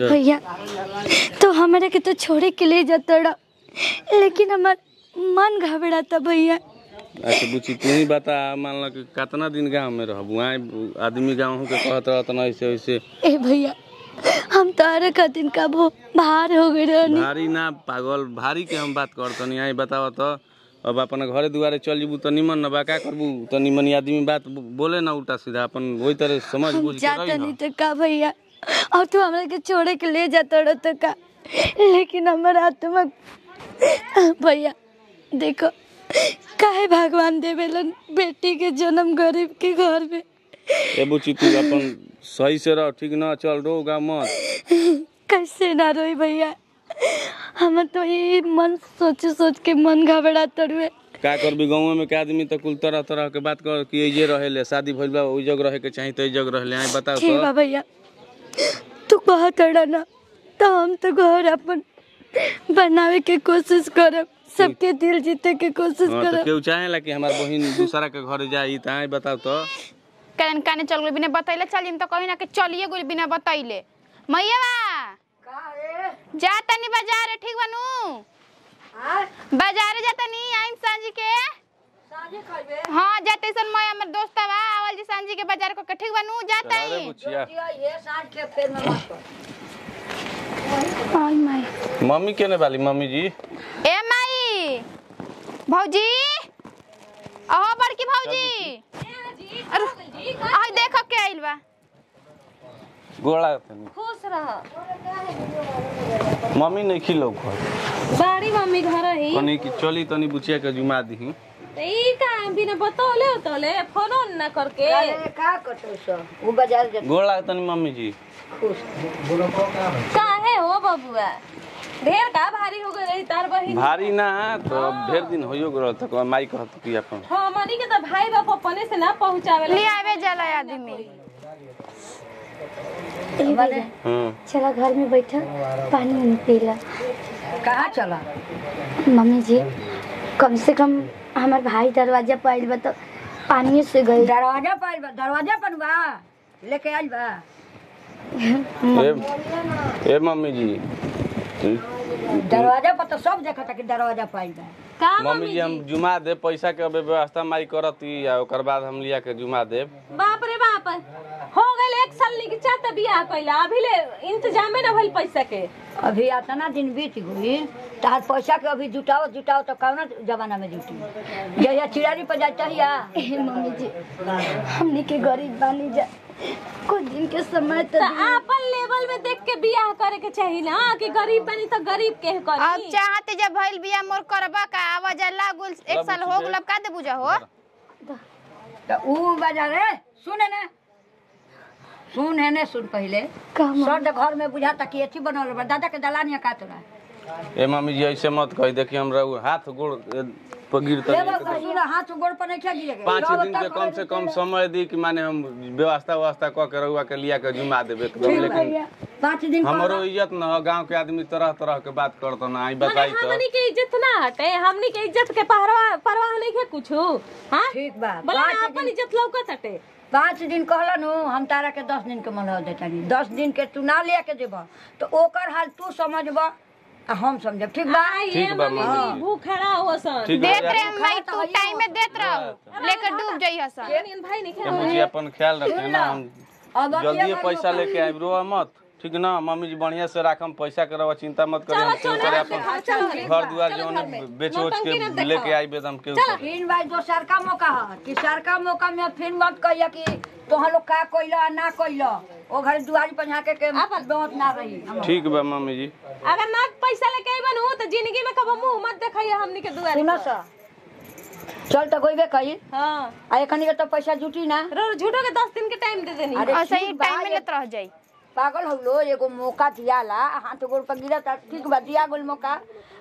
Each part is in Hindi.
भैया तो हमारे के तो छोड़े के लिए जाता रहा, लेकिन हमारा मन घबराता भैया। अच्छा बुची तू ही बता, मान ला कि कितना दिन गाँव में रह आदमी गाँव के कहत रहा तना ऐसे ऐसे। ए भैया हम तारे का दिन का भार हो गए रहनी। भारी ना पागल, भारी के हम बात करत नहीं। आई बताओ तो अब अपन घरे दुआरे चल जीबू तो निमन न बा, का करबू तो निमन आदमी बात बोले ना उल्टा सीधा, अपन वही तरह समझ बुझ के रही ना। नहीं तो का भैया और तू हमरा के छोड़े के ले जाता रह तो का, लेकिन हमारा आत्मा भैया देखो काहे भगवान देवे लोग बेटी के जन्म गरीब के घर में। ए बुची तू अपन सही से रह, ठीक ना चल, रोगा मत। कैसे ना रोई भैया, हम तो ये मन सोच सोच के मन घबराता रहे। का करबी गाँव में के आदमी तो कुल तरह तरह के बात कर कि ये रहेले शादी भइल बा ओ जग रहे के चाहिए तो जग रहले। आई बताओ तो ठीक बा भैया तू कहत रह ना, तो हम तो घर अपन बनावे के कोशिश करब, सबके दिल जीते के कोशिश करब। तो केहू चाहेला कि हमार बहिन दूसरा के घर जाई त आई बताओ तो कान काने चल गई बिना बताइले। चलिम तो कहीं ना के चलिए गई बिना बताइले। मैयावा का रे जा तनी बाजार, ठीक बनू हां बाजार जाता नी आइम सांझ के। सांझ खइबे हां जाते सन मैं हमर दोस्तवा आवल जी सांझ के बाजार को के, ठीक बनू जाता ही ये सांझ के फेर में बात कर। आई माई मम्मी केने वाली मम्मी जी। ए माई भौजी अहो बड़की भौजी आई देख के आइल बा गोला खुश रह। मम्मी नहीं खिलो घर बाड़ी मम्मी घर ही कनी की चली तनी बुचिया के जुमा दही ई काम बिना बतौले तोले फोन ना करके का कटो सो वो बाजार जा गोला तनी मम्मी जी खुश काहे हो बबुआ ढेर का भारी हो गई तार बहिन। भारी ना तो ढेर दिन होयो गरल त माई कहत कि अपन हां मानी के त भाई बाप अपने से ना पहुंचावे ले आवे जला आदमी। चला घर में बैठा पानी पीला। कहां चला मम्मी जी? कम से कम हमार भाई दरवाजा पर आइल बा तो पानी से गई। दरवाजा पर आइल बा, दरवाजा पर बा लेके आइल बा। ए मम्मी जी दरवाजा पर तो सब देखता कि दरवाजा पाई बा। का मम्मी जी हम जुमा दे पैसा के व्यवस्था माई करती या ओकर बाद हम लिया के जुमा दे। बाप रे बाप हो गेल एक साल लिख चाहत बियाह कइला, अभी ले इंतजाम में न भइल पैसा के। अभी इतना दिन बीत गई तार पैसा के अभी जुटाओ जुटाओ तो कौन जमाना में जुटी जया चिड़ारी पर जाता हिया। मम्मी जी हमनी के गरीब बानी जा कुछ दिन के समय तो अपन लेवल में देख के बियाह करे के चाहिए ना कि गरीब बनी तो गरीब के करी। अब चाहते जब भइल बियाह मोर करबा का आवाज लागल एक साल हो गल का दे बुझा हो त ऊ बाजार है। सुन पहले सब घर में बुझा त कि एथी बनल बा दादा के दलानिया का तोरा। ए मम्मी जी ऐसे मत कह देखी हमरा हाथ गोड़ पर गिरता नहीं। हाथ गोड़ पर नहीं क्या गिरेगा? 5 दिन के कम से कम समय दी कि माने हम व्यवस्था व्यवस्था क के रहुआ के लिया के जुमा देबे। लेकिन 5 दिन हमरो इज्जत न हो, गांव के आदमी तरह तरह के बात करत ना। आई बताई तो हमनी के इज्जत ना हटे, हमनी के इज्जत के परवाह नहीं के कुछ। हां ठीक बा भला अपन इज्जत लौकत हटे। 5 दिन कहलन हम तारा के 10 दिन के मनह देतानी। 10 दिन के तू ना लिया के देबा तो ओकर हाल तू समझबा हम समझब, ठीक बा? ये मम्मी भूख खड़ा हो सन देत रे भाई तू टाइम में देत रहो लेकर डूब जाई हसन। केन भाई नहीं खेल मुझे अपन ख्याल रखे ना, हम जल्दी पैसा लेके आइब रो मत, ठीक ना? मम्मी जी बढ़िया से राखम पैसा करवा, चिंता मत करे। हम क्यों करे अपन घर द्वार जोन बेचोच के लेके आइब एकदम के। फिर भाई दो साल का मौका है कि साल का मौका में फिर मत कहिया कि तोह लोग का कइला ना कइला ओ घर दुआरी पर झाके के बहुत ना रही। ठीक बा मम्मी जी अगर ना पैसा लेके आइबन हो तो जिंदगी में कब मुंह मत देखइए हमनी के दुआरी पर। सुनो चल त गइबे कहि। हां आ एखनी के तो पैसा जुटी ना रो झूठो के 10 दिन के टाइम दे देनी और सही टाइम में लेत रह जाई। पागल होलो एगो मौका दियाला, हाथ गोड़ पर गिरत ठीक बा दिया गोल मौका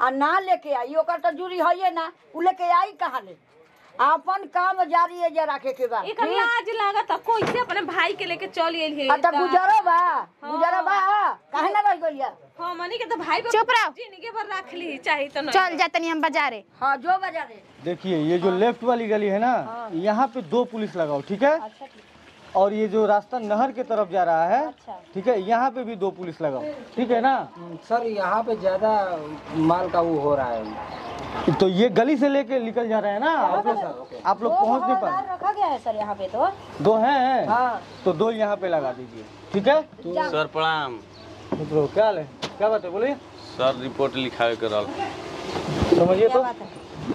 आ ना लेके आई ओकर तो जुरी होइए ना, उ लेके आई कहां ले? अपन काम जारी है जरा के बा एक लाज लागत कोई से अपने भाई के लेके चल गेल है त गुजरो बा काहे ना रह गइया। हां मानी के तो भाई चुप रहो जिंदगी भर राख ली चाहे तो नहीं। चल जातनी हम बाजारे। हां जो बाजारे देखिए ये जो लेफ्ट वाली गली है ना यहाँ पे 2 पुलिस लगाओ, ठीक है? और ये जो रास्ता नहर के तरफ जा रहा है, ठीक है, यहाँ पे भी दो पुलिस लगाओ, ठीक है ना सर। यहाँ पे ज्यादा माल का वो हो रहा है, तो ये गली से लेके निकल जा रहा है ना। आप लोग पहुँच नहीं पाए, रखा गया है सर यहाँ पे, तो दो है तो दो यहाँ पे लगा दीजिए, ठीक है सर। प्रणाम। क्या हाल है, क्या बात है बोलिए सर। रिपोर्ट लिखा कर समझिए तो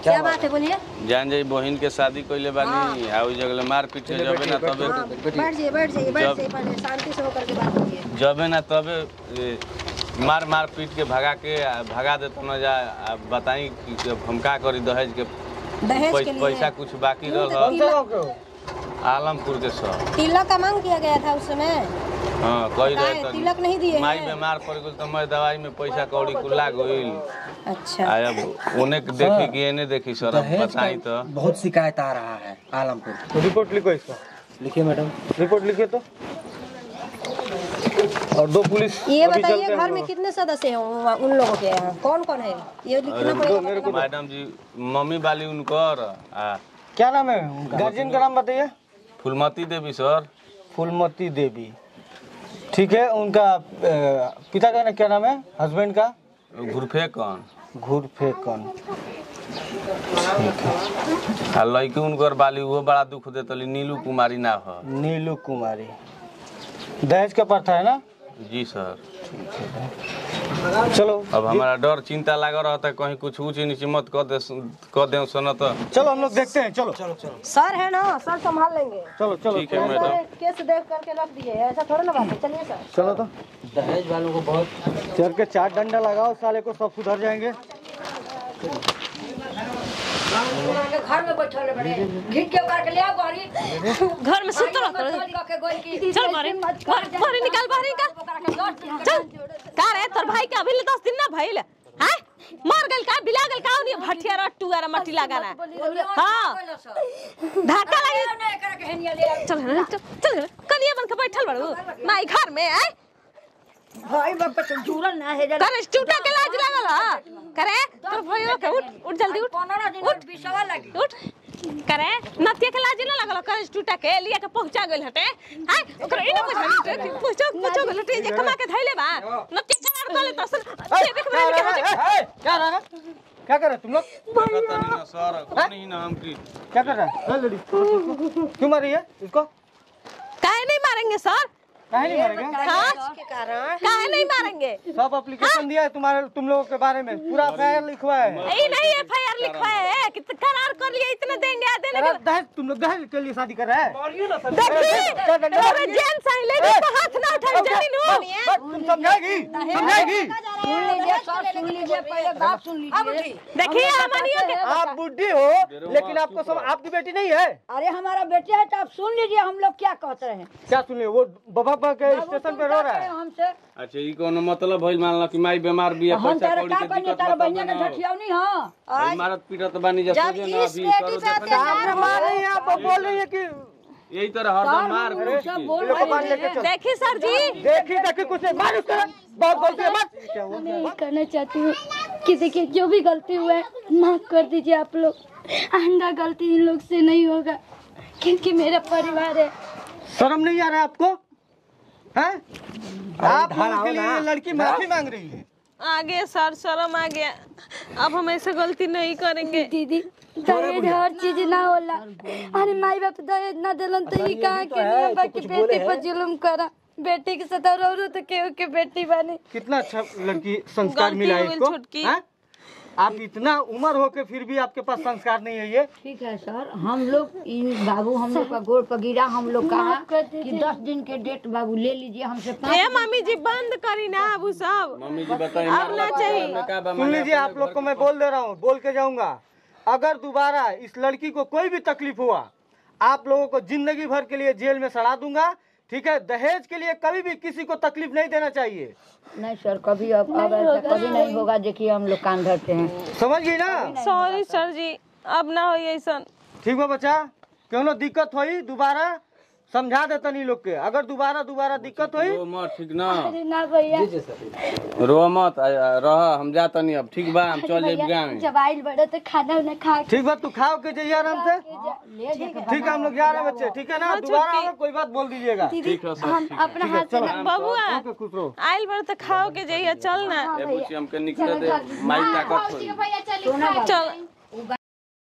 क्या बात है बोलिए। जान जाई बहन के शादी कोइले बानी आ ओई जगह मार पीट के जबे ना तबे बैठ जाइए शांति से होकर के बात कीजिए। जबे ना तबे मार पीट के भगा दे तो ना जा। बताई कि हम का करी दहेज के पैसा कुछ बाकी रह। आलमपुर के सर तिलक का मांग किया गया था उस समय। हां कोई तिलक नहीं दिए। माई बीमार पड़ गई तो मैं दवाई में पैसा कौड़ी कुल्ला गइल। अच्छा अब उन्हें देखी कि एने देखी सर। अब बताई तो बहुत शिकायत आ रहा है आलमपुर। तो रिपोर्ट लिखो इसका। लिखिए मैडम रिपोर्ट लिखिए तो। और दो पुलिस। ये बताइए घर में कितने सदस्य हैं उन लोगों के, कौन कौन है ये लिखना पड़ेगा। मैडम जी मम्मी वाली उनको क्या नाम है, गार्जियन का नाम बताइए। फूलमती देवी सर। फूलमती देवी, ठीक है। उनका पिता का क्या नाम है, हस्बैंड का। घुरफे कौन। घुरफे कौन। लड़की उनकर बाली वो बड़ा दुख देतली। नीलू कुमारी ना हो। नीलू कुमारी। दहेज का प्रथा है ना जी सर। चलो अब हमारा डर चिंता लगा रहता है कहीं कुछ ऊंच नीचे मत कर दे सुनो तो। चलो हम लोग देखते हैं। चलो सर है ना सर, संभाल लेंगे। चलो ठीक है मैडम। केस देख करके रख दिए, ऐसा थोड़ा ना बात है। चलिए सर चलो। तो दहेज वालों को बहुत चढ़ के चार डंडा लगाओ साले को, सब सुधर जाएंगे। घर में बैठले बड़े घिट के उगार के ले आओ गौरी। घर में सुत रहत रहे। चल गौरी गौरी निकाल बाहर निकाल। चल का रे तोर भाई के अभी 10 दिन ना भइल है, मर गइल का बिला गइल का उनी भटिया रट्टुआ रे मट्टी लगाना। हां धक्का लगे। चल कनिया बन के बैठल बड़ू माई घर में है भाई बाप तो जुरल ना है। करे टूटा के लाज लागला करे तो भयो के उठ जल्दी उठ। 15 दिन में बिसवा लगी उठ करे नतिया के लाज ना लागला। करे टूटा के लिया के पहुंचा गेल हटे हाय ओकरा इने बुझाई पहुंचा गेल हटे। जे कमा के धइले बा नतिया चार कर ले तो क्या रहा क्या कर रहे तुम लोग। पता नहीं ना सर कोनी नाम की क्या कर रहा है लेडी। क्यों मार रही है इसको। काहे नहीं मारेंगे सर, काहे नहीं मारेंगे। हाँ के कारण काहे नहीं मारेंगे। सब एप्लीकेशन दिया है तुम्हारे, तुम लोगों के बारे में पूरा एफआईआर लिखवा है। नहीं एफआईआर लिखवा है कि करार कर लिए इतना देंगे देने के। दहेज तुम लोग दहेज के लिए शादी कर रहे हैं। मारियो ना सर। देखिए जेन साइन लेके हाथ ना उठाई जमीन हो। तुम समझाएगी समझाएगी। सुन लीजिए सर सुन लीजिए पहले बात सुन लीजिए। देखिए मानियो कि आप बुड्ढी हो लेकिन आपको सब आपकी बेटी नहीं है। अरे हमारा बेटा है तो आप सुन लीजिए हम लोग क्या कहते रहे। क्या सुनिए वो बाबा के स्टेशन पे रो रहा है हमसे। अच्छा ई कोनो मतलब भइल मानला कि माई बीमार बिया पैसा कौड़ी के दिक्कत तार बनिया के झठियावनी। हां आज मारत पीटत बानी जब सोजे ना अभी करो साहब मारे। आप बोल रही है कि यही तरह हरदम मार कुछ। देखिए सर जी देखिए कुछ मार उसको बहुत बोलती है मत। मैं कहना चाहती हूं कि देखिए जो भी गलती हुआ है माफ कर दीजिए आप लोग। आइंदा गलती इन लोग से नहीं होगा क्योंकि मेरा परिवार है। शर्म नहीं आ रहा आपको है? आप के लिए लड़की माफी मांग रही है। आगे सर शर्म आ गया, अब हम ऐसे गलती नहीं करेंगे। दीदी दहेज हर चीज ना होला। अरे माई बाप दहेज ना दिलन तो ही कहा के नियम बा कि बेटी पर जुल्म करा। बेटी के साथ औरो तो केहू के बेटी बने। कितना अच्छा लड़की संस्कार मिला इसको। हां आप इतना उम्र हो के फिर भी आपके पास संस्कार नहीं है ये। ठीक है सर हम लोग इन बाबू हम लोग का गोड़ पर गिरा। हम लोग कहा कि 10 दिन के डेट बाबू ले लीजिए हमसे। मम्मी जी बंद करी ना बाबू साहब। मम्मी जी बताइए अब ना चाहिए। सुन लीजिए आप लोग को मैं बोल दे रहा हूँ, बोल के जाऊँगा। अगर दोबारा इस लड़की को कोई भी तकलीफ हुआ आप लोगों को जिंदगी भर के लिए जेल में सड़ा दूंगा, ठीक है। दहेज के लिए कभी भी किसी को तकलीफ नहीं देना चाहिए। नहीं सर कभी अब ऐसा कभी नहीं होगा। देखिए हम लोग कान धरते हैं समझ गई ना। सॉरी सर जी अब ना हो ऐसा। ठीक है बच्चा, क्यों दिक्कत हुई दोबारा समझा देता नहीं लोग के, अगर दोबारा दिक्कत होई ठीक ना रो मत रह, हम जाता नहीं अब, ठीक बा हम चल जाए गांव में। जवाइल बड़ा तो खाना ना खा, ठीक बा तू खाओ के जइया आराम से, ठीक है हम लोग जा रहे बच्चे, ठीक है ना, दोबारा अगर कोई बात बोल दीजिएगा, ठीक है हम अपना हाथ से बबुआ आइल बड़ा तो खाओ के जइया, चल ना हमके निकल दे माई ताकत चल।